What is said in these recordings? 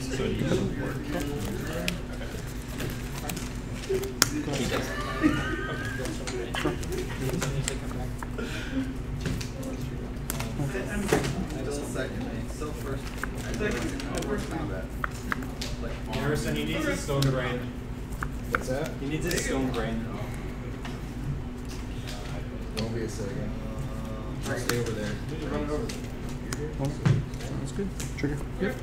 So it doesn't work. Okay. She does. Harrison, he needs his stone brain. What's that? He needs his stone brain. Don't be a second. I'll stay over there. Run it over there. Oh, that's good. Trigger. Yep.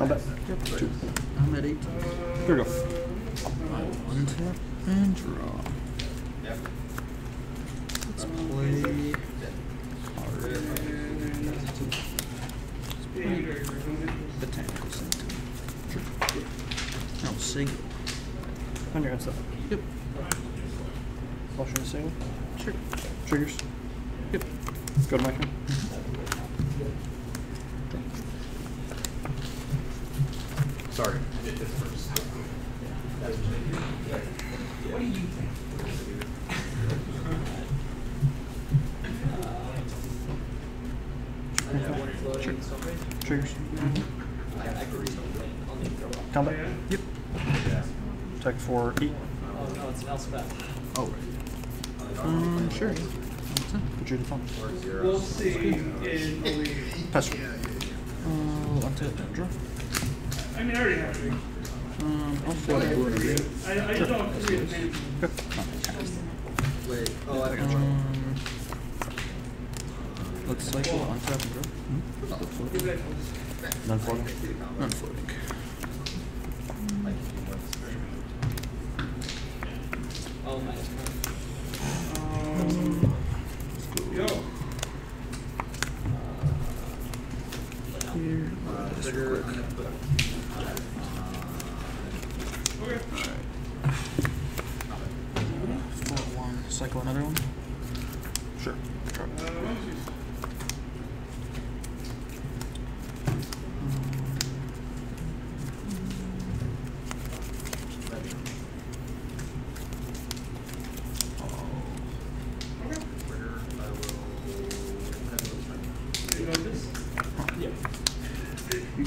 I'll bet. Yep. Two. I'm at 8. Here we go. Untap and draw. Yep. Let's play. The tank goes into it. Trigger. I'll single. On your own stuff. Yep. Flush and a single. Sure. Triggers. Yep. Let's go to my turn. Sorry, I did this first. What do you think? Sure. Triggers. Mm-hmm. Combat? Yep. Attack for 8. Oh, no, it's an Elspeth. Oh, right. Sure. Put you in the phone. We'll see in a week. Pass. Draw. I mean, I already have it. I'll fly over. I just don't have to read it. Wait. Oh, I got you. Looks like on tap and draw. Non-floating. Non-floating. Oh, my God. Go. Here. Trigger. Okay. For one. Cycle another one? Sure. Try it.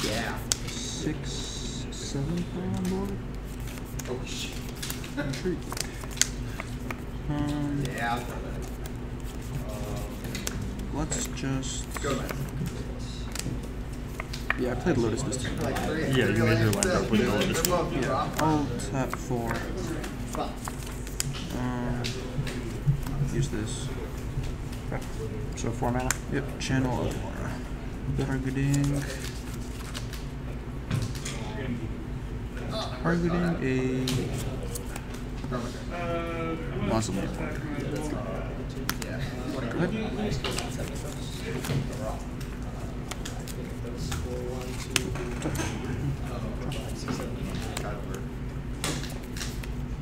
Yeah. 6, 7 on board. Oh shit. Intrigue. Yeah. Let's just go back. Yeah, I played Lotus this time. Yeah, you made your lineup with Lotus. Yeah. I'll tap 4. Use this. So 4 mana. Yep. Channel of Aurora. Targeting. Targeting a muscle.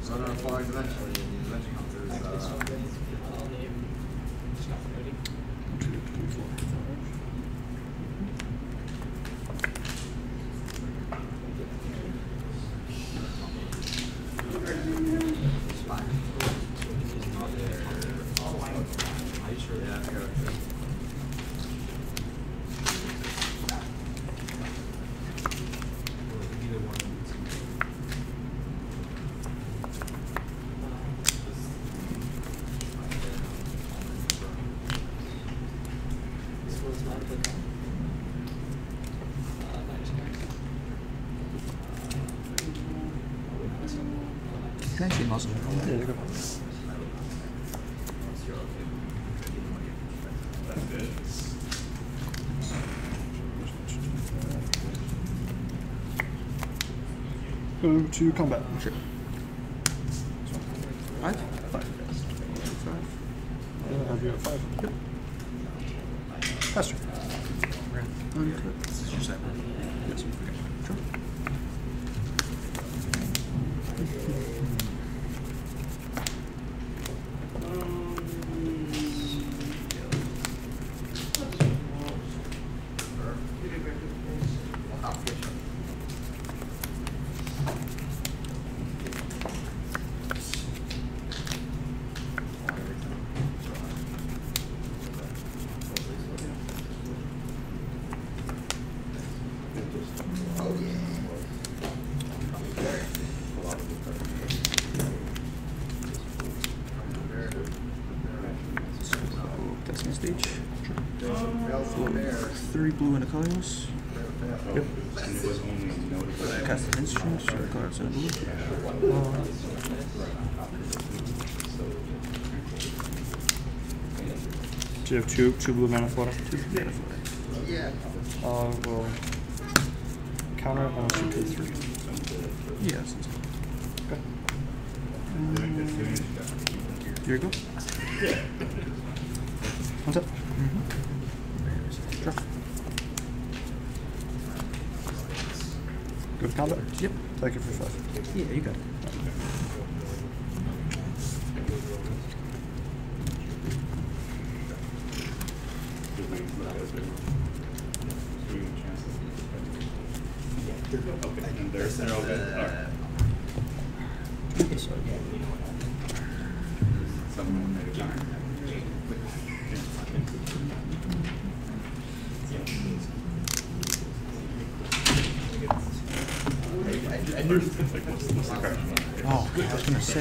So I'm going to eventually. Can I see muscle? There you go. Go to combat. Sure. 5? 5. 5. Yeah, I'll be at 5. Yep. Faster. This is your side. Yes. Sure. Passing stage. 3 blue and a colorless. Yep. Cast an instrument, so the colors are blue. Do you have two blue mana flora? 2 mana flora. Yeah. Well, counter on 2, 3. Yes. Okay. Here you go. Yeah. What's up? Mm-hmm. Draw. Go to combat? Yep. Take it for 5. Yeah, you got it.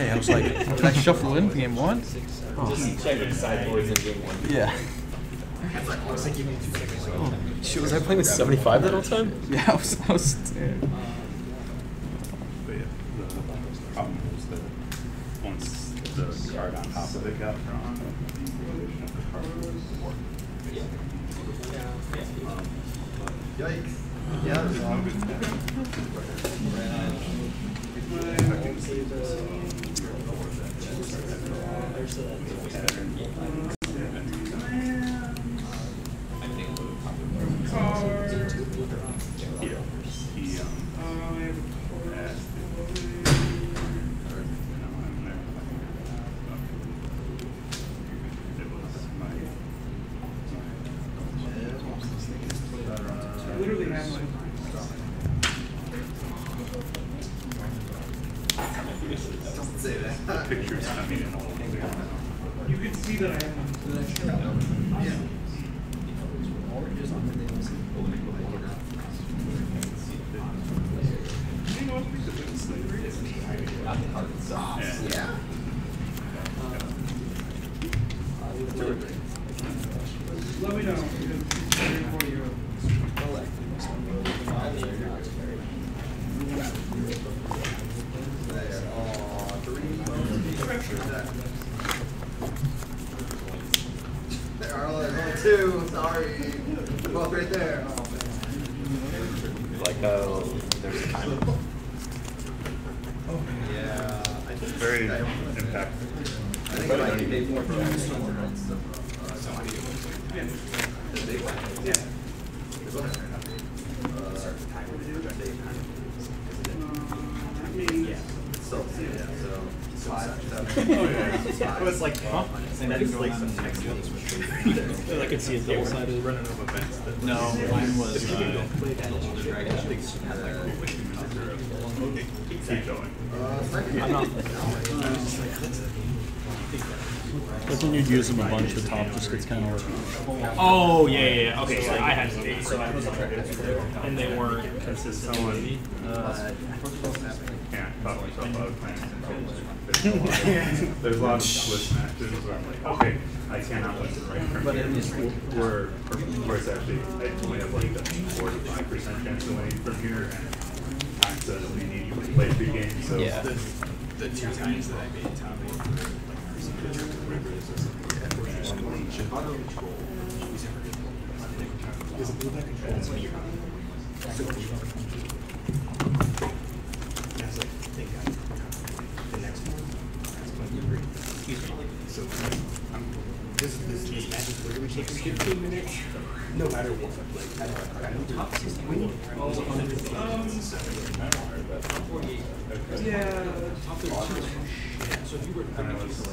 I was like, did I shuffle in game 1? Oh. Just check the sideboards in game 1. Yeah. Oh, shit, was I playing with 75 that whole time? Yeah, I was but yeah, the problem was that once the card on top of it got drawn, the relation of the card was more. Yeah. Yikes. Yeah, that was wrong. Use them a bunch at the top, just gets kind of like... Oh, yeah. Okay, so I had an 8, so I was and they weren't consistent. Yeah, thought myself out of plans. There's a lot of Swiss matches where I'm like, okay, I cannot let it right from here. Where it's actually, I only have like a 45% chance of winning from here, and time says we need you to play 3 games, so... Yeah. The 2 times that I made top 8 is a blue back control. That's when you're on. I was like, thank God. The next one, that's when you breathe. Excuse me. So, this magic literally takes 15 minutes, no matter what. Like, I don't top 16 win. I was 147. Yeah. Top 32. So if you were to put it just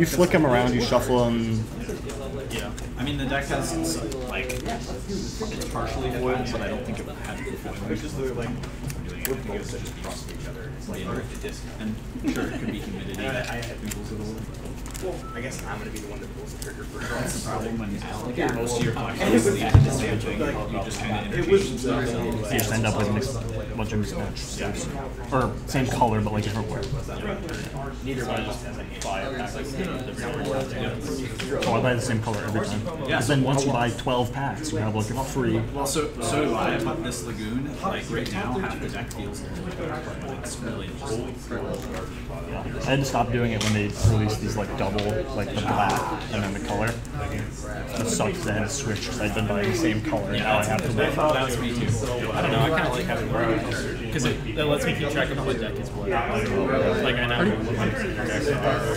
you flick them around, you shuffle them. Yeah. I mean, the deck has, like, it's partially void, but I don't think it will have to be void. It's just that, like, we're both such a cross to each other. It's like, and sure, it could be humidity. I well, I guess I'm going to be the one that pulls the trigger first. That's the problem when most of your podcasts is the same thing. You just kind of interchange stuff. You just end up with a bunch of mismatches. Or same color, but like different wear. Neither one just has a $5 pack. So I buy the same color every time. Because then once you buy 12 packs, you have like a free. Well, so do I, but this Lagoon, like right now, half the deck feels like it's really I had to stop doing it when they released these like double, like the black and then the color. It sucks that I had to switch because I've been buying the same color. Yeah, now I have to buy. That's me too. I don't know, I kind of like having it because it lets me keep track of what deck is what. Like I know what my decks are.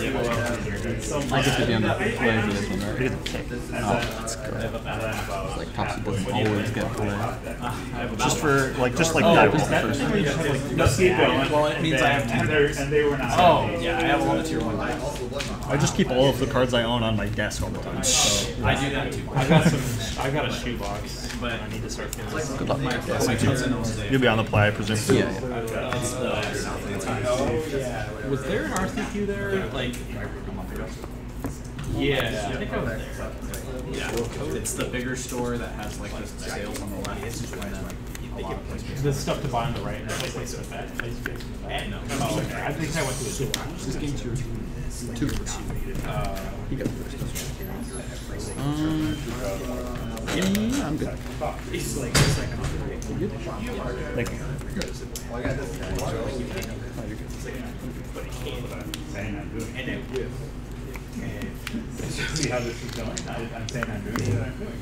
I get to be on that play for this one, right? Oh, that's good. Like Topsy doesn't always get play. Just like that was the first one. Well, it means I have 10 and they were not. Oh, yeah, I have a lot of tier 1 decks. I just keep all of the cards I own on my desk all the time. So, yeah. I do that too. I've got a shoebox, but I need to start feeling like good luck. You'll be on the play, I presume. Yeah. Was there an RCQ there? Like, yeah, I think I was there. Yeah, it's the bigger store that has like the sales on the left. There's stuff to buy on the right. I think I went to a super. This game's yours. Two. You got the first. Yeah, I'm good. It's like the second one. Like, I got this. Oh, you're good. But it can't. And it will. See how this is going. I'm saying I'm doing it. I'm doing it.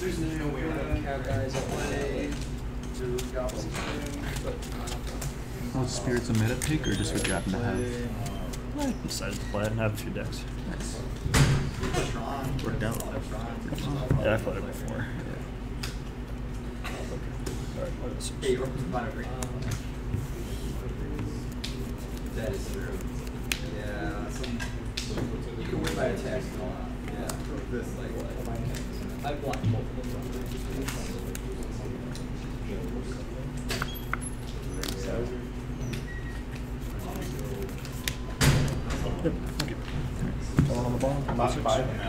There's no way around cab guys on Monday. Want Spirits a meta pick, or just what you happen to have? I decided to play and have a few decks. Nice. Worked out. Yeah, I played it before. Yeah, you're open to binary. That is true. Yeah. You can win by attack. Yeah. This, like, I've blocked multiple times.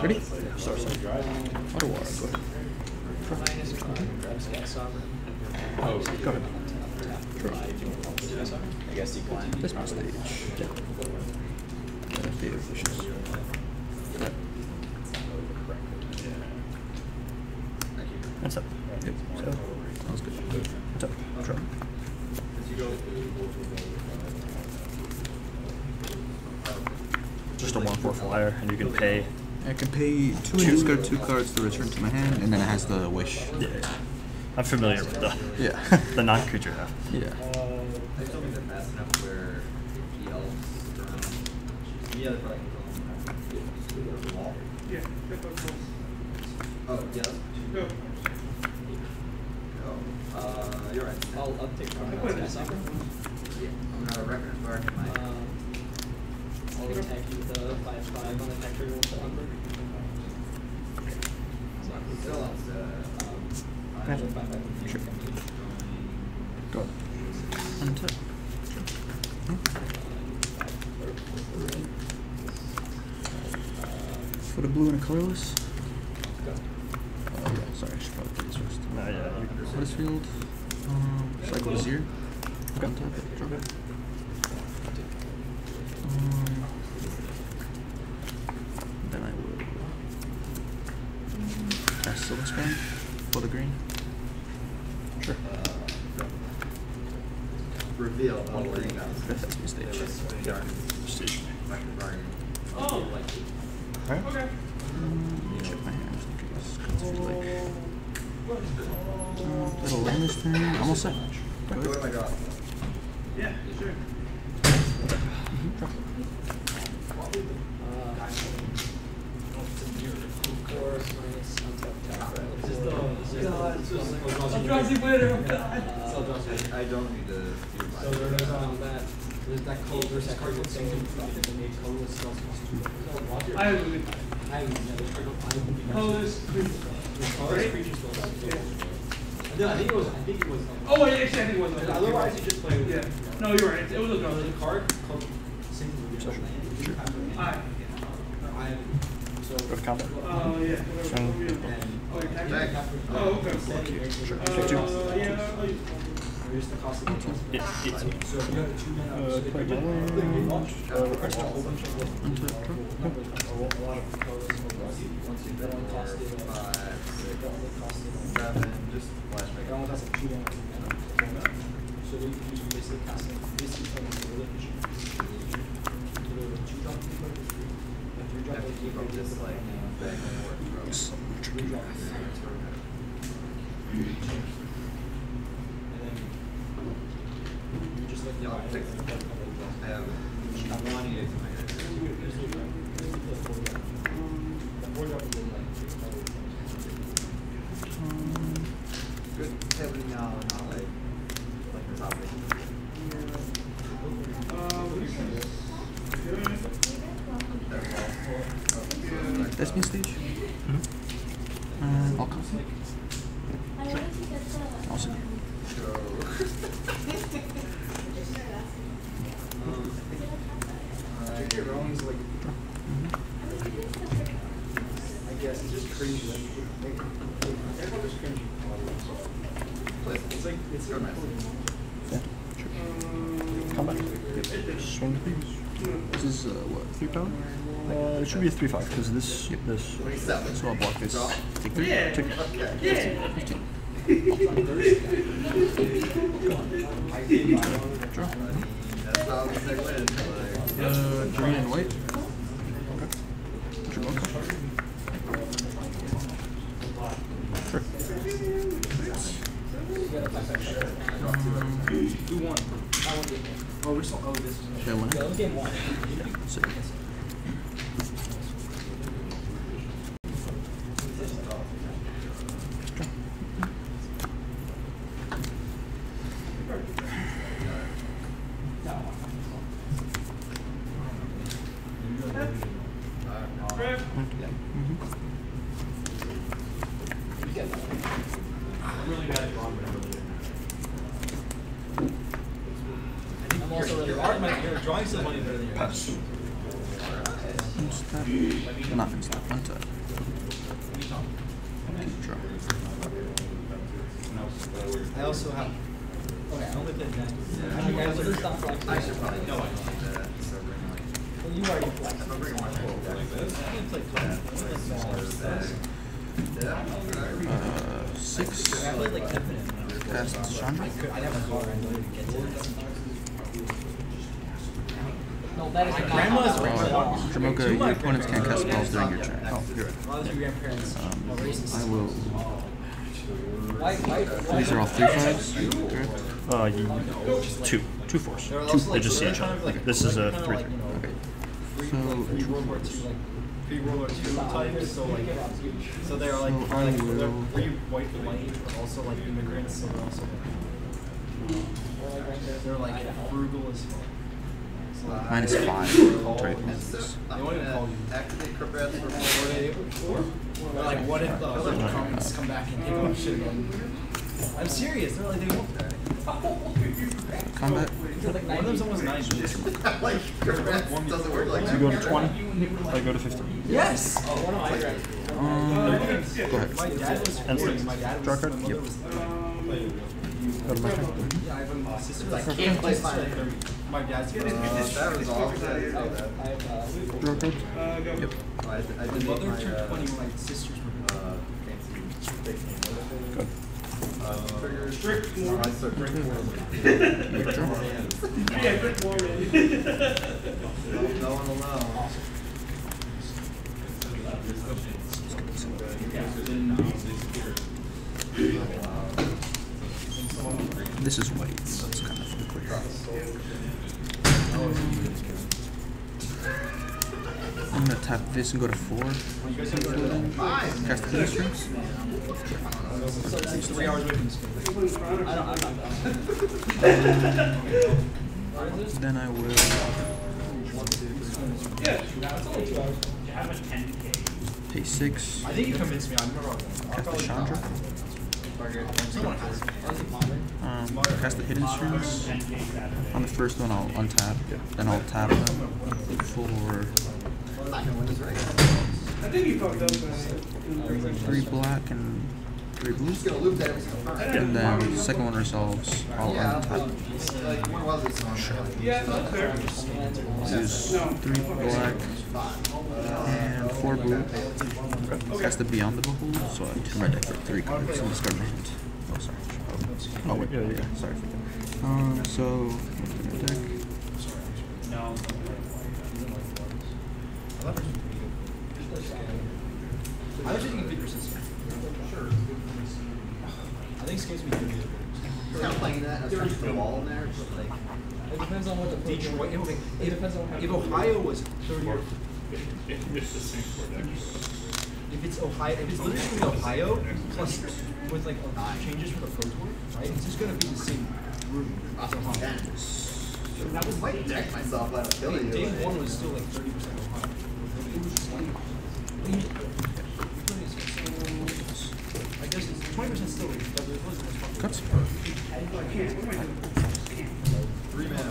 Ready? Sorry, Water, go ahead. Oh, go ahead. I guess you can. This is my stage. Yeah. Data issues. That's up. Yep. So, that was good. What's up? Drop. Just a 1/4 flyer, and you can pay. I can pay two and discard two cards to return to my hand, and then it has the wish. Yeah. I'm familiar with the the non-creature half. Yeah. Oh yeah. You're right. I'll update soccer. Yeah. I'm not a record bar. I'll attack you with a 5/5 on the factory roll to upper. Sure. Go on. Untap. For the blue and a colorless? Sorry, I should probably do this first. No, yeah. Lotus Field. Cycle Vizier. Okay. Drop it. Then I would. Silver Spine. For the green. Sure. reveal one where you got it. Oh! Okay. Okay. Check my hands. Little land this thing. Almost set. Go to my god. Yeah, sure. I don't need to. So there's that. There's that cold versus cargo thing. I think it was. Oh, wait, actually, I think it was. Otherwise, you just play with it. No, you're right. It was a card. It was a card. Oh, yeah. Oh, okay. Sure. It should be a 3-5 because this, yep, this. So I'll block this. Take 3. Yeah. Take 15. Draw. Green and white. These are all 3-5s? Two. 2-4s. Two. They just see each other. Okay. This is a 3-3. Okay. So, Pre-World War II types, so they're like, were you white the money, but also like immigrants, so they're also like, they're like frugal as fuck. -5. Right. They want to call you. After they prepare for World War Or like, what if the comments come back and take off shit again? I'm serious, they're like, they won't die. Combat? One of them's almost 90. Like, one doesn't work like that. You go to 20, I go to 15. Yes! Go ahead. Draw card? Yep. Yeah, I have a sister that can't play fire. My dad's going to that was all that. Draw card? Yep. My mother turned 20 when my sisters were good. Drink more. I said drink more. Yeah, drink more, man. No one will know. This is white, so it's kind of clear. I'm gonna tap this and go to 4. Cast the blue strings. Then I will. Yeah, it's only 2 hours. I have a 10k. Pay 6. I think you convinced me. I'm wrong. Cast the Chandra. Cast the hidden strings. On the first one, I'll untap. Then I'll tap them for. I think you fucked up. 3 black and 3 blue. And then the second one resolves. I'll untap. Sure. Use 3 black and 4 blue. Cast the Beyond the Behold, so I turn my deck for 3 cards and discard my hand. Oh, sorry. Oh, wait. Yeah, sorry for that. So, deck. No. I was just thinking Vigorous Instinct. Sure. I think Skate's gonna be good. It's kind of playing that. I was trying to put a wall in there. But like, it depends on what the Detroit. It depends on if Ohio was 30. It's the same for deck. If it's Ohio, if it's literally Ohio plus with like changes for the first one, right? It's just gonna be the same room. That was like deck myself out of Philly. Day 1 was still like 30% Ohio. I guess it's 20% still. Cuts. 3 minutes.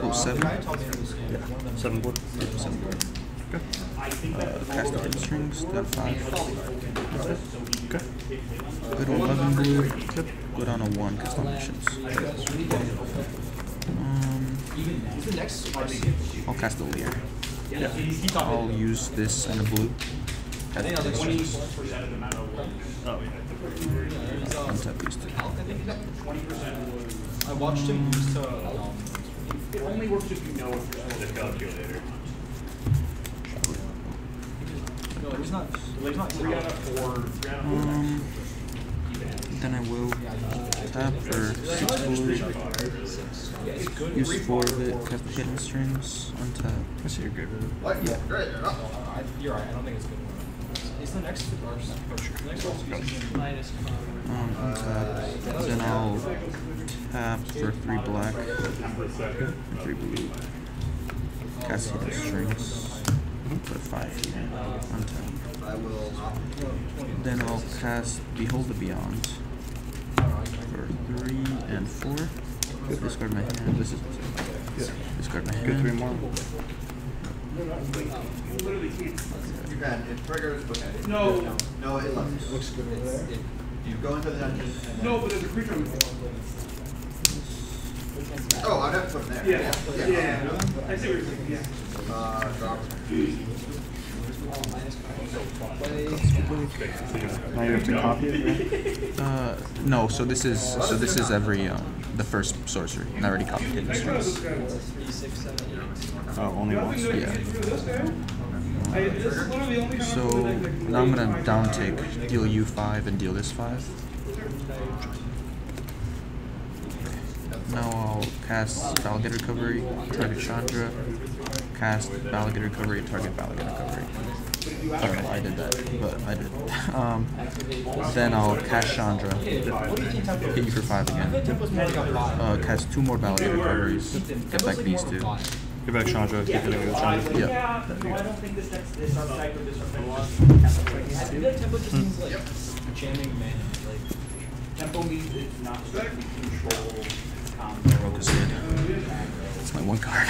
Go 7. Yeah. 7 board. 7 board. Okay. Cast the strings. Down 5. Okay. Good on 11 blue. Good on a 1. Cast on actions. I'll cast the Leer. Yeah. I'll use this and a blue. I think I'll 20% of the amount of one. Oh, yeah. Untap these 2. I watched him use to. It only works if you know if you're still the calculator. No, there's not. There's not 3 out of 4. Then I will tap for 6 blue, use 4 of it, cast the hidden strings, untap. I see you're good with it. Yeah. You're right, I don't think it's good. It's the next one's minus. Untap. Then I'll tap for 3 black, 3 blue, cast hidden strings, put 5 here, untap. Then I'll cast Behold the Beyond. For 3 and 4. Discard my hand. This is discard my hand. Good 3 more. You can. It triggers, but no. No, it looks good over there. You go into the dungeon. No, but there's a creature. Oh, I'd have to put it there. Yeah. Yeah. I see what you're saying. Yeah. Drop. Now you have to copy it. Right? No. So this is every the first sorcery. And I already copied it. Oh, only once. Yeah. So now I'm gonna downtake, deal you 5 and deal this 5. Now I'll cast Balagate Recovery, target Chandra, cast Balagate Recovery, target Balagate Recovery. I don't know why I did that, but I did. Then I'll cast Chandra, hit you for 5 again. Cast 2 more Balagate Recoveries, get back these 2. Get back Chandra, keep hitting with Chandra. Yeah. I don't think this next is outside of this tempo means it's not strictly controlled. Focus in. That's my 1 card.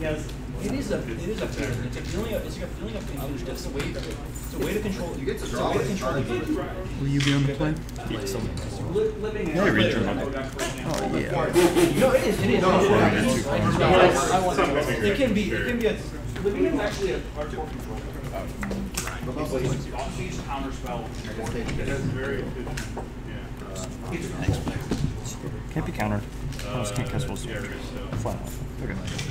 Yes, it is a feeling. It's a feeling of control. That's the way. It's a way to control. You get to draw. Will you be on the plane? No, I read your money. Oh yeah. No, it is. It is. It can be. It can be a. The medium's actually a hardcore controller. It's off-siege counterspell. That's very good. Can't be countered. Can't cast rolls. Flat off. Okay, next.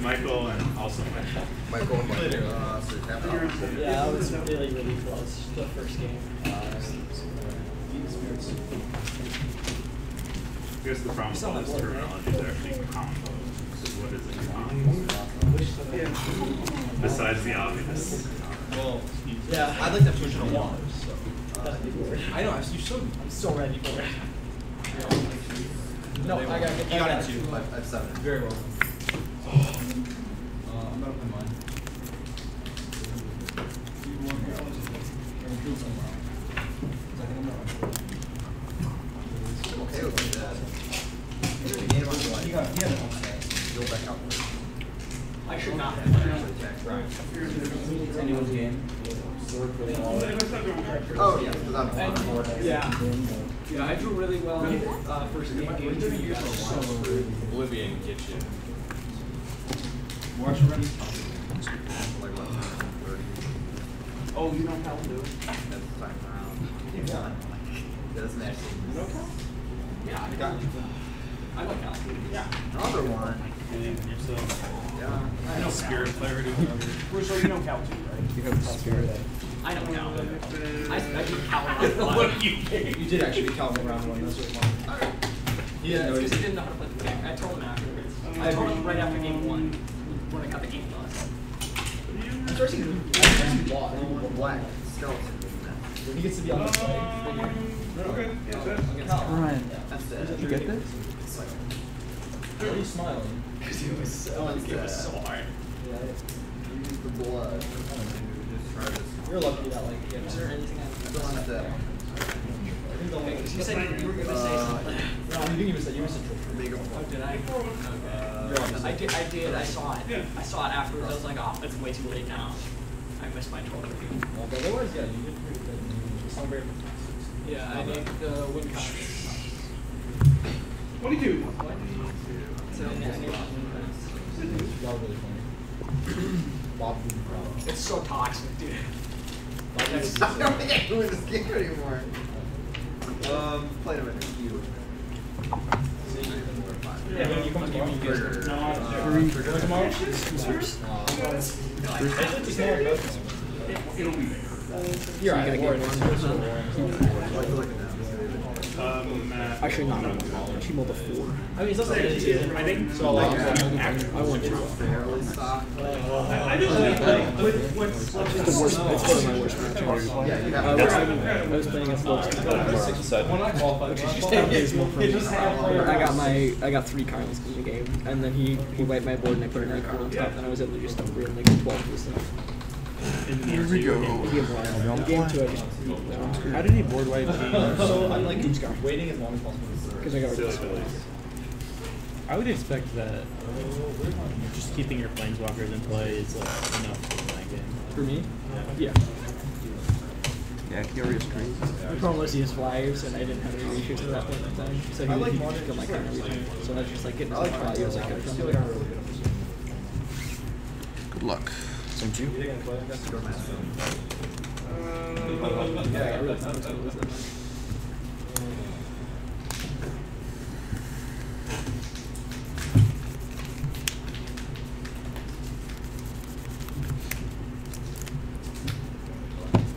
Michael and also Michael. Michael and Michael. Yeah, I was really, really close the first game. I guess the problem with all this terminology is actually combos. What is a combo? Besides the obvious. Well, yeah, I'd like to push it on wall. I know, I'm so ready for it. No, I got it. You got it too. I have 7. Very well. I'm out of my mind. I'm okay with that. You got it. Go back out. I should not have. Right. It's anyone's game. Oh, yeah. Yeah, I drew really well in first game. You got so Oblivion gets you. Watch ready. Oh, you don't count, dude. That's the time around. Yeah. That doesn't actually. You don't count? Yeah, I got you. I don't count. Yeah. Another one. Yeah. I know spirit clarity. So you don't count too, right? You have spirit. I don't count. I did count around one. You did actually count around one. That's what I wanted. All right. Yeah, because he didn't know how to play the game. I told him afterwards. I told him right after game one when I got the game lost. I'm starting to block. Black skeleton. He gets to be on the side. Okay. Ryan, did you get this? It's like. Why are you smiling? Because it was so hard. Yeah, you used the blood. You're lucky that, like, yeah, is there anything I that? You said you were going to say something. No, you didn't even say, you said trick. Oh, did I? Okay. I did, I saw it. Yeah. I saw it afterwards, I was like, oh, it's way too late now. I missed my 12 review. Well, but otherwise, yeah, you did pretty good. You sound very fantastic. Yeah, I did the wind copies. What do you do? What? It's so toxic, dude. I don't think I can win this game anymore. Play them in a queue. Yeah, you come to me first. It'll be there. You're going to get one. I should not have. She rolled a 4. I mean, it's also a 2. I think so. I won 2. I didn't win. It's the worst. It's one of my worst matches. I was playing against Lotus Field. I got 3 cards in the game, and then he wiped my board and I put another card on top, and I was able to just over and make 12 this time. Here we go. Game 2, I just. How did he board wipe? So I'm like waiting as long as possible. Because I got rid. I would expect that just keeping your planeswalkers in play is enough for that game. For me? Yeah. Yeah, Kyori's crazy. The problem was he has flyers, and I didn't have any research at that point in time. So he would become like everything. So I was just like getting all the flyers I could from him. Good luck. Thank you. I'm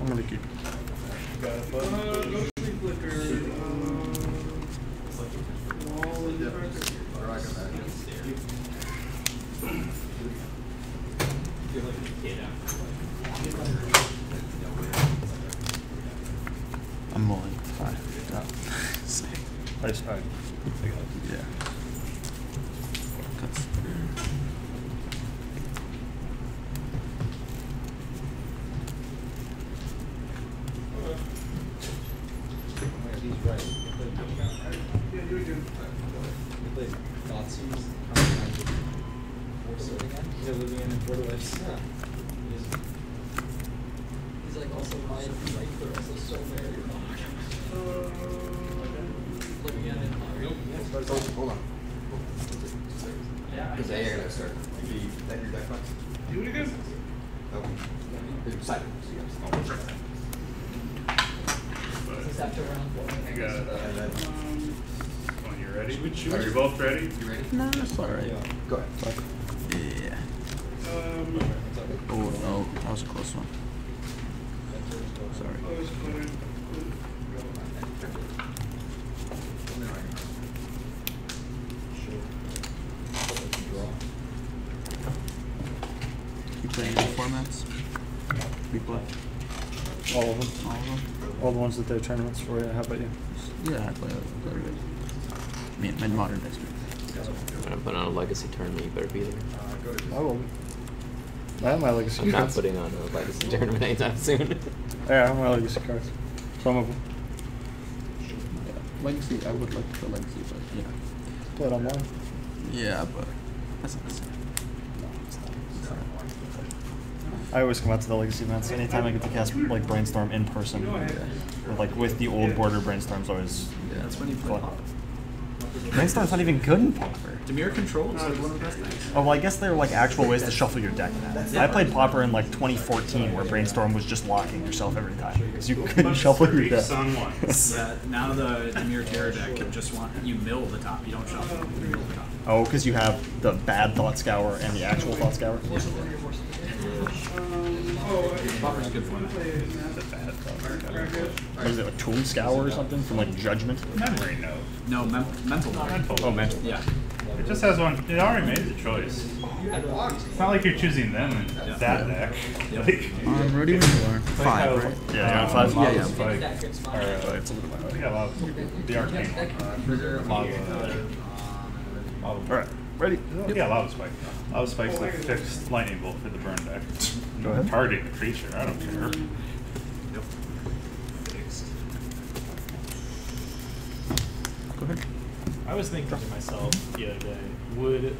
gonna keep. I'm mulling. 5. I just tried. I got it. Yeah. Cuts. He's like also my like they're also so very wrong. Looking at it. Hold on. Yeah. Because they're gonna start. Maybe that your back box. Are you both ready? You ready? No, it's not ready. Go ahead. Yeah. Oh, no. That was a close one. Sorry. You play any formats? We play. All of them? All of them? All the ones that they're tournaments for you. How about you? Yeah, I play a little bit. My modern history. When I put on a legacy tournament, you better be there. I will be. I have my legacy cards. I'm not putting on a legacy tournament anytime soon. Yeah, I have my legacy cards. Some of them. Yeah. Legacy, I would like to play legacy, but yeah. Play it online. Yeah, but that's not the same. No, it's not. It's not. I always come out to the legacy events. Anytime I get to cast like brainstorm in person, or, like with the old border brainstorms, always. Yeah, that's when you play. Brainstorm's not even good in Pauper. Demure Control is like one of the best things. Oh, well, I guess there are like actual ways to shuffle your deck now. I played Pauper in like 2014 where Brainstorm was just locking yourself every time because you couldn't shuffle your deck. Yeah, now the Demure Terror deck can just want you mill the top, you don't shuffle, you mill the top. Oh, because you have the bad Thought Scour and the actual Thought Scour? Yeah. Pauper's a good format. What is it, like Tomb Scour or something from like Judgment? Memory Note. No, mental. Oh, mental. Oh, mental. Yeah. It just has one. It already made the choice. It's not like you're choosing them in that deck. Yeah. Like, I'm ready for 5, right? Yeah, 5. Yeah. Alright, it's a little bit. Yeah, the arcane. Alright, ready? Yeah, Lava Spike. Lava Spike's like fixed lightning bolt for the burn deck. Go ahead. Targeting the creature. I don't care. I was thinking to myself the other day, would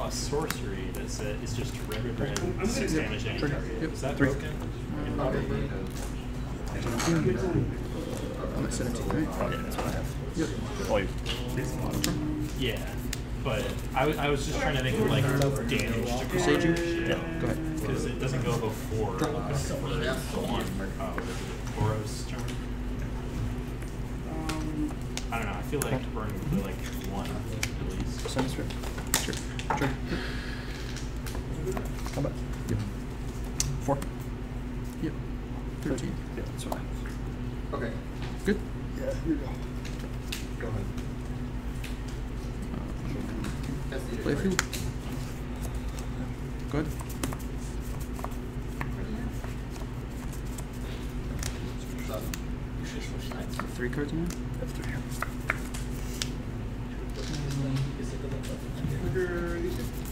a sorcery that said it's just retrograde 6 damage to any target, is that broken? I'm at 17, right? Yeah, that's what I have. Yep. Oh, yeah, but I was just trying to think of like damage to creatures. Yeah, go ahead. Because it doesn't go before the one Boros turn. I don't know, I feel like burning would be like one at least. Sounds good. Sure. Sure. How about? Yep. 4. Yep. 13. Yeah, that's fine. Okay. Good? Yeah, here you go. Go ahead. Playfield. Good. Have 3 cards in there? I have 3.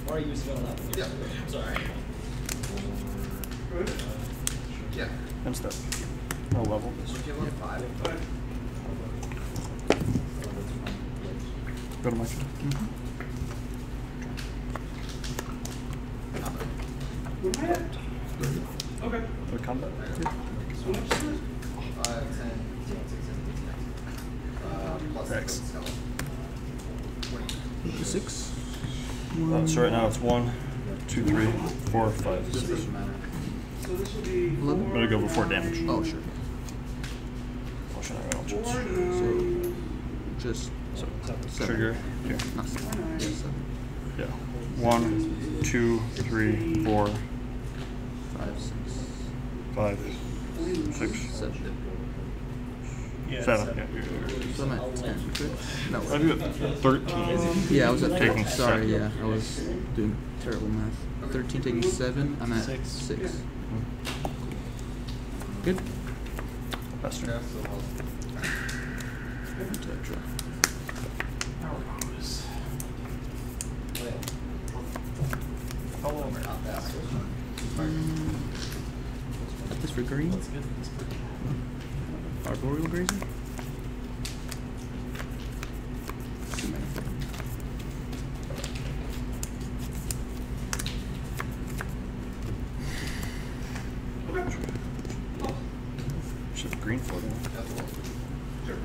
Or you spell that? Yeah. Sorry. Yeah. I'm stuck. No level. Go to my turn. Okay. The combat. X. 6. So right now it's 1, 2, 3, 4, 5, 6. 11. Better go before damage. Oh sure. Or should I roll? So just trigger. Here. Not 7. Yeah, 7. Yeah. 1, 2, 3, 4, 5, 6. Yeah, 7. Yeah. So I'm at 10. No, I do at 13. Yeah, I was at 13. Sorry, yeah. I was doing terrible math. 13 taking 7. I'm at 6. Good. Faster. Got this for green. Arboreal Grazer? Too many. Should have green for them. Sure.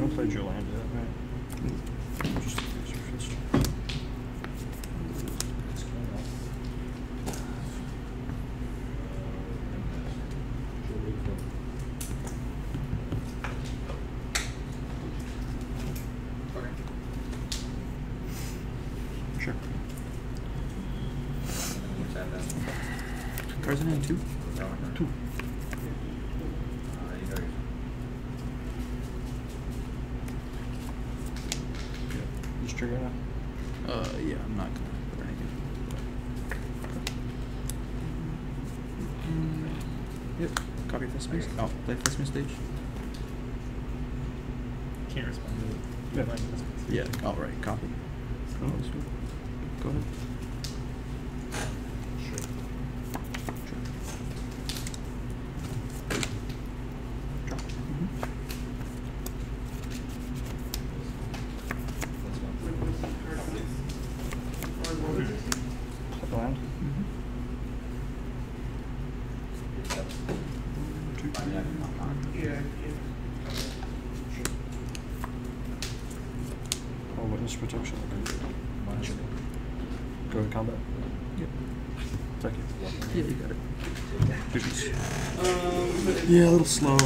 haven't played your land yet, right? Yeah, a little slow.